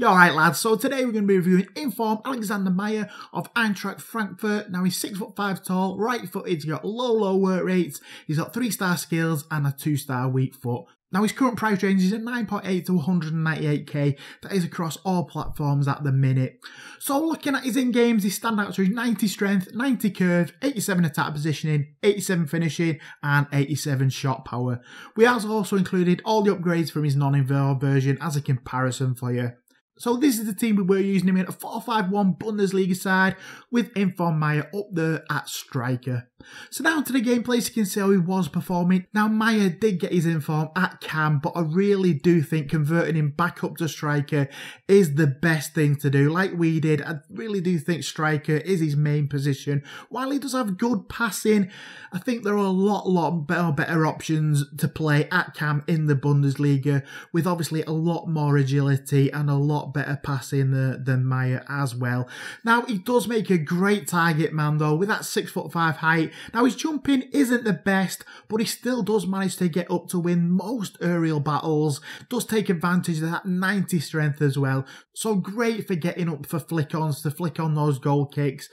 All right, lads, so today we're going to be reviewing Inform Alexander Meier of Eintracht Frankfurt. Now, he's 6'5" tall, right-footed, he's got low work rates, he's got 3-star skills and a 2-star weak foot. Now, his current price range is at 9.8 to 198k. That is across all platforms at the minute. So, looking at his in-games, his standouts are his 90 strength, 90 curve, 87 attack positioning, 87 finishing, and 87 shot power. We have also included all the upgrades from his non-involved version as a comparison for you. So this is the team we were using him in, a 4-5-1 Bundesliga side with Inform Meier up there at striker. So now to the gameplay, so you can see how he was performing. Now Meier did get his Inform at CAM, but I really do think converting him back up to striker is the best thing to do, like we did. I really do think striker is his main position. While he does have good passing, I think there are a lot better options to play at CAM in the Bundesliga, with obviously a lot more agility and a lot better passing than Meier as well. Now he does make a great target man though, with that 6'5" height. Now his jumping isn't the best, but he still does manage to get up to win most aerial battles, does take advantage of that 90 strength as well, so great for getting up for flick-ons, to flick on those goal kicks.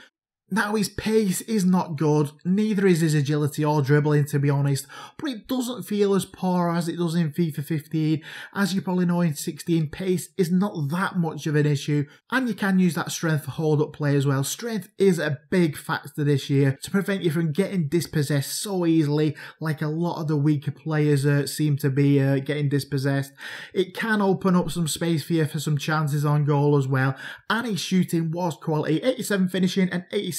Now his pace is not good, neither is his agility or dribbling to be honest, but it doesn't feel as poor as it does in FIFA 15. As you probably know, in 16 pace is not that much of an issue, and you can use that strength for hold up play as well. Strength is a big factor this year to prevent you from getting dispossessed so easily, like a lot of the weaker players seem to be getting dispossessed. It can open up some space for you for some chances on goal as well, and his shooting was quality, 87 finishing and 87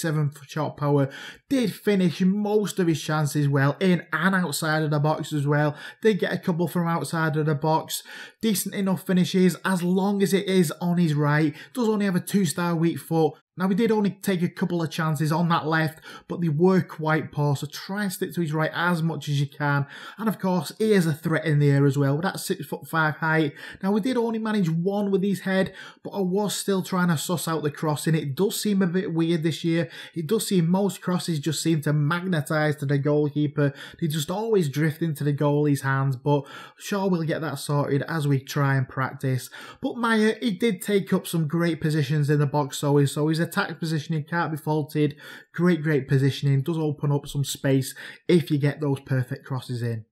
shot power. Did finish most of his chances well, in and outside of the box as well. Did get a couple from outside of the box. Decent enough finishes as long as it is on his right. Does only have a 2-star weak foot. Now, he did only take a couple of chances on that left, but they were quite poor, so try and stick to his right as much as you can. And, of course, he is a threat in the air as well, with that 6'5" height. Now, we did only manage one with his head, but I was still trying to suss out the crossing. It does seem a bit weird this year. It does seem most crosses just seem to magnetise to the goalkeeper. They just always drift into the goalie's hands, but sure, we'll get that sorted as we try and practice. But Meier, he did take up some great positions in the box, so he's a attack positioning can't be faulted. Great positioning, does open up some space if you get those perfect crosses in.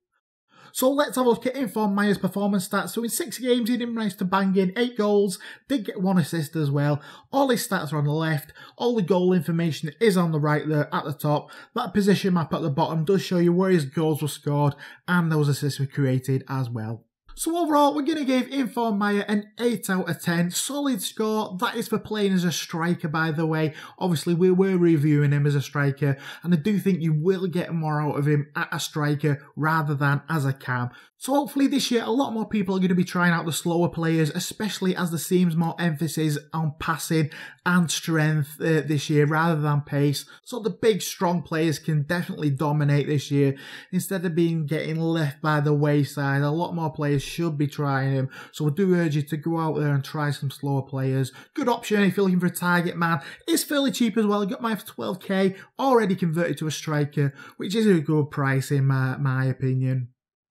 So let's have a look at Inform Meier's performance stats. So in 6 games he didn't manage to bang in 8 goals, did get 1 assist as well. All his stats are on the left, all the goal information is on the right there at the top. That position map at the bottom does show you where his goals were scored and those assists were created as well. So overall, we're going to give Inform Meier an 8 out of 10. Solid score. That is for playing as a striker, by the way. Obviously, we were reviewing him as a striker, and I do think you will get more out of him at a striker rather than as a CAM. So hopefully this year, a lot more people are going to be trying out the slower players, especially as there seems more emphasis on passing and strength this year rather than pace. So the big, strong players can definitely dominate this year instead of getting left by the wayside. A lot more players should be trying him, so I do urge you to go out there and try some slower players. Good option if you're looking for a target man. It's fairly cheap as well. I got mine for 12k, already converted to a striker, which is a good price in my opinion.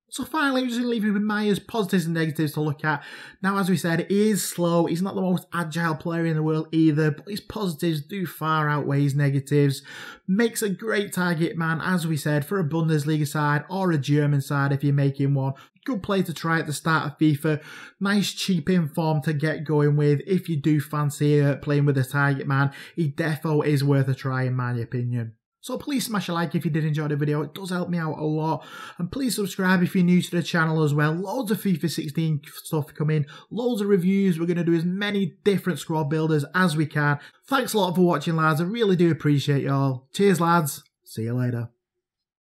So finally, we're just going to leave you with Meier's positives and negatives to look at. Now, as we said, he is slow. He's not the most agile player in the world either, but his positives do far outweigh his negatives. Makes a great target man, as we said, for a Bundesliga side or a German side if you're making one. Good play to try at the start of FIFA. Nice cheap Inform to get going with if you do fancy playing with a target man. He defo is worth a try in my opinion. So please smash a like if you did enjoy the video, it does help me out a lot. And please subscribe if you're new to the channel as well. Loads of FIFA 16 stuff coming, loads of reviews. We're going to do as many different squad builders as we can. Thanks a lot for watching, lads. I really do appreciate y'all. Cheers, lads. See you later.